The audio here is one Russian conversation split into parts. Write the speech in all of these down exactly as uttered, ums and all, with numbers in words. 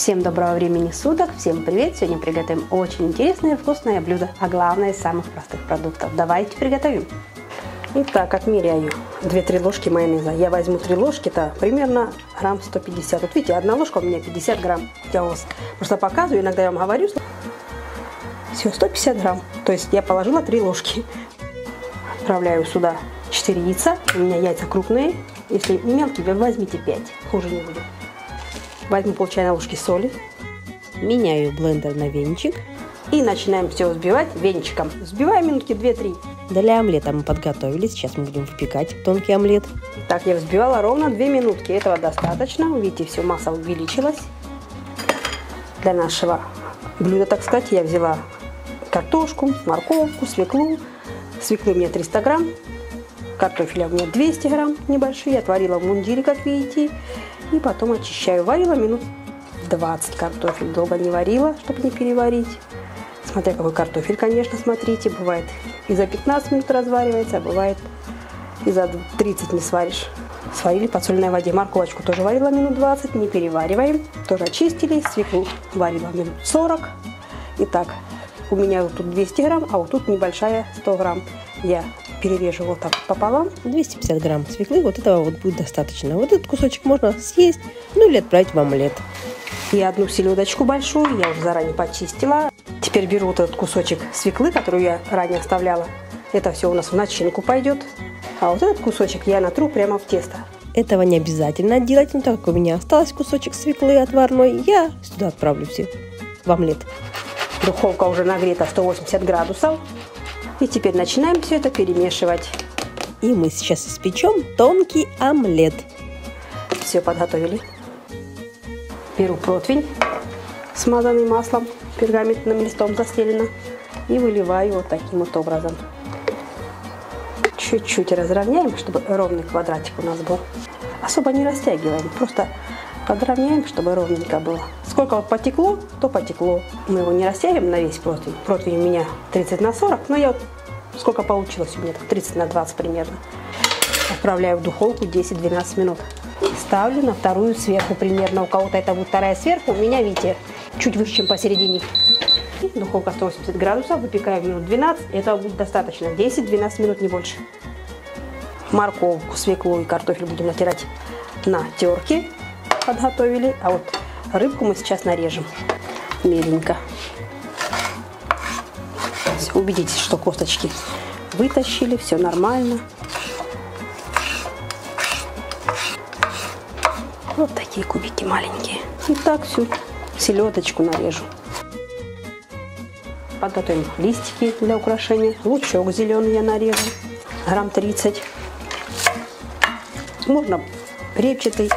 Всем доброго времени суток, всем привет! Сегодня приготовим очень интересное и вкусное блюдо, а главное из самых простых продуктов. Давайте приготовим! Итак, отмеряю две-три ложки майонеза. Я возьму три ложки-то примерно грамм сто пятьдесят. Вот видите, одна ложка у меня пятьдесят грамм. Я вас просто показываю, иногда я вам говорю, что... Все, сто пятьдесят грамм. То есть я положила три ложки. Отправляю сюда четыре яйца. У меня яйца крупные. Если мелкие, вы возьмите пять. Хуже не будет. Возьму пол чайной ложки соли. Меняю блендер на венчик. И начинаем все взбивать венчиком. Взбиваем минутки две-три. Для омлета мы подготовились. Сейчас мы будем впекать тонкий омлет. Так, я взбивала ровно две минутки. Этого достаточно. Видите, все, масса увеличилась. Для нашего блюда, так сказать, я взяла картошку, морковку, свеклу. Свеклы у меня триста грамм. Картофеля у меня двести грамм небольшие. Я отварила в мундире, как видите. И потом очищаю. Варила минут двадцать картофель. Долго не варила, чтобы не переварить. Смотря какой картофель, конечно, смотрите. Бывает и за пятнадцать минут разваривается, а бывает и за тридцать не сваришь. Сварили в подсоленной воде. Морковочку тоже варила минут двадцать. Не перевариваем. Тоже очистили. Свеклу варила минут сорок. Итак, у меня вот тут двести грамм, а вот тут небольшая сто грамм. Я перережу вот так пополам. двести пятьдесят грамм свеклы, вот этого вот будет достаточно. Вот этот кусочек можно съесть, ну или отправить в омлет. И одну селедочку большую я уже заранее почистила. Теперь беру вот этот кусочек свеклы, которую я ранее оставляла. Это все у нас в начинку пойдет. А вот этот кусочек я натру прямо в тесто. Этого не обязательно делать, но так как у меня остался кусочек свеклы отварной, я сюда отправлю все в омлет. Духовка уже нагрета сто восемьдесят градусов. И теперь начинаем все это перемешивать. И мы сейчас испечем тонкий омлет. Все подготовили. Беру противень, смазанный маслом, пергаментным листом застелено. И выливаю вот таким вот образом. Чуть-чуть разровняем, чтобы ровный квадратик у нас был. Особо не растягиваем, просто подровняем, чтобы ровненько было. Сколько вот потекло, то потекло. Мы его не растягиваем на весь противень. Противень у меня тридцать на сорок, но я вот сколько получилось у меня, тридцать на двадцать примерно. Отправляю в духовку десять-двенадцать минут. Ставлю на вторую сверху примерно. У кого-то это будет вторая сверху, у меня, видите, чуть выше, чем посередине. И духовка сто восемьдесят градусов, выпекаю минут двенадцать. Этого будет достаточно, десять-двенадцать минут, не больше. Морковку, свеклу и картофель будем натирать на терке. Подготовили, а вот рыбку мы сейчас нарежем меленько. Все, убедитесь, что косточки вытащили, все нормально. Вот такие кубики маленькие. И так всю селедочку нарежу. Подготовим листики для украшения. Лучок зеленый я нарежу, грамм тридцать. Можно репчатый.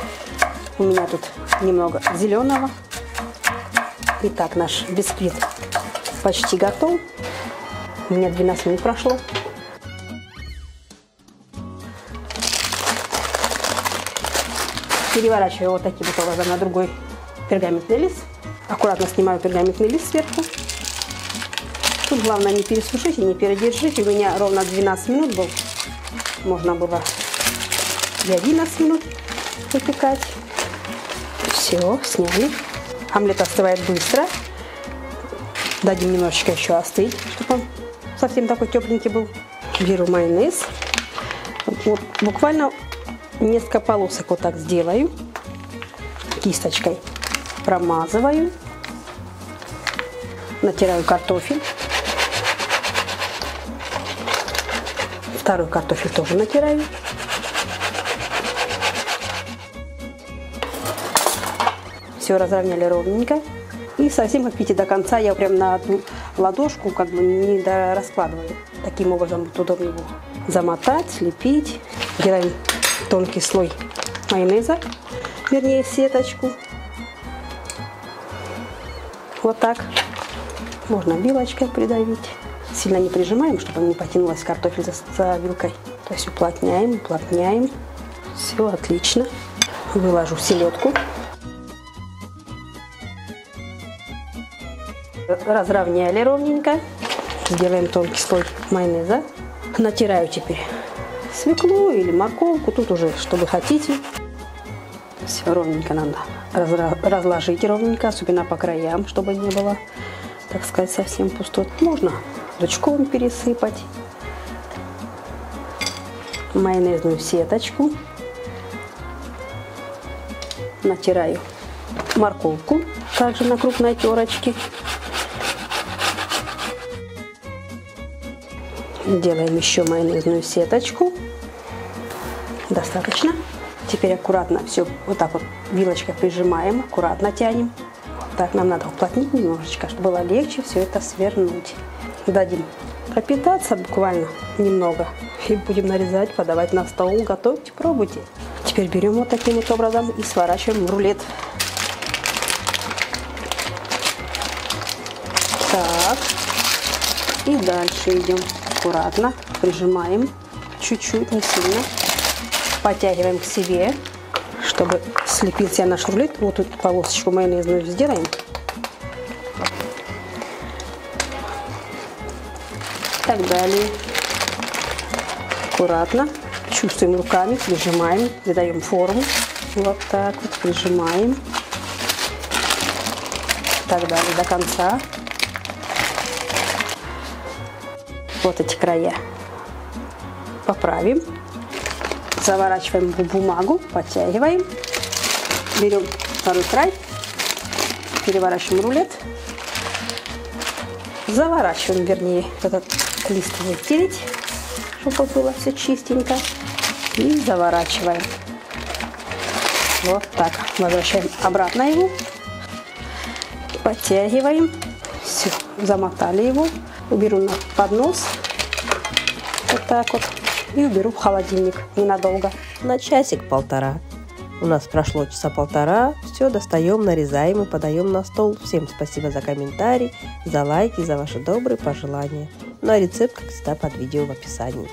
У меня тут немного зеленого. Итак, наш бисквит почти готов. У меня двенадцать минут прошло. Переворачиваю вот таким вот образом на другой пергаментный лист. Аккуратно снимаю пергаментный лист сверху. Тут главное не пересушить и не передержите. У меня ровно двенадцать минут был. Можно было для одиннадцати минут выпекать. Все, сняли. Омлет остывает быстро. Дадим немножечко еще остыть, чтобы он совсем такой тепленький был. Беру майонез. Вот, буквально несколько полосок вот так сделаю. Кисточкой промазываю. Натираю картофель. Второй картофель тоже натираю. Все разровняли ровненько. И совсем как видите, до конца я прям на одну ладошку как бы не раскладываю. Таким образом будет удобно его замотать, слепить. Делаем тонкий слой майонеза, вернее сеточку. Вот так. Можно вилочкой придавить. Сильно не прижимаем, чтобы не потянулась картофель за, за вилкой. То есть уплотняем, уплотняем. Все отлично. Выложу селедку. Разровняли ровненько. Сделаем тонкий слой майонеза. Натираю теперь свеклу или морковку. Тут уже, что вы хотите. Все ровненько надо разложить ровненько, особенно по краям, чтобы не было, так сказать, совсем пусто. Можно лучком пересыпать, майонезную сеточку. Натираю морковку также на крупной терочке. Делаем еще майонезную сеточку. Достаточно. Теперь аккуратно все вот так вот вилочкой прижимаем, аккуратно тянем. Так нам надо уплотнить немножечко, чтобы было легче все это свернуть. Дадим пропитаться буквально немного и будем нарезать, подавать на стол. Готовьте, пробуйте. Теперь берем вот таким вот образом и сворачиваем в рулет. Так. И дальше идем аккуратно, прижимаем чуть-чуть, не сильно. Подтягиваем к себе, чтобы слепился наш рулет. Вот тут полосочку майонезную сделаем. Так далее. Аккуратно. Чувствуем руками, прижимаем, придаем форму. Вот так вот прижимаем. Так далее до конца. Вот эти края поправим. Заворачиваем в бумагу, подтягиваем, берем второй край, переворачиваем рулет, заворачиваем, вернее, этот лист вытереть, чтобы было все чистенько, и заворачиваем. Вот так, возвращаем обратно его, подтягиваем, все, замотали его, уберу на поднос, вот так вот. И уберу в холодильник ненадолго. На часик-полтора. У нас прошло часа полтора. Все достаем, нарезаем и подаем на стол. Всем спасибо за комментарий, за лайки, за ваши добрые пожелания. Ну а рецепт, как всегда, под видео в описании.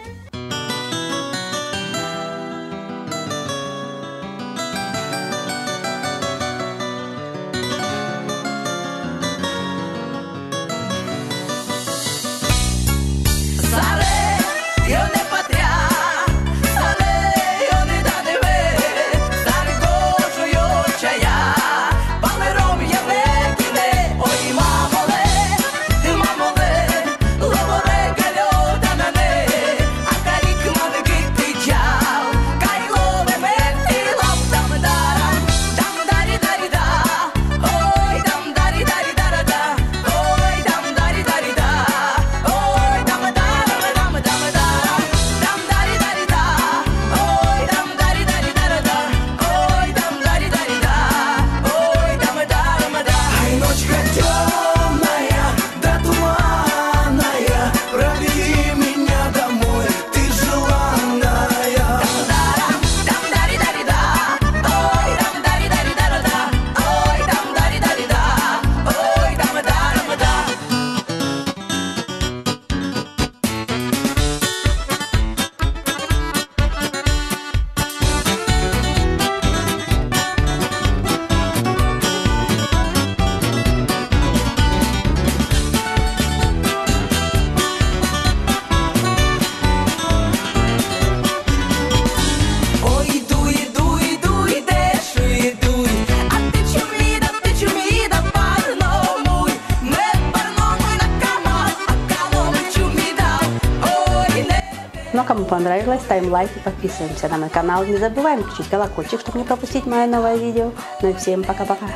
Ну а кому понравилось, ставим лайк и подписываемся на мой канал. Не забываем включить колокольчик, чтобы не пропустить мое новое видео. Ну и всем пока-пока!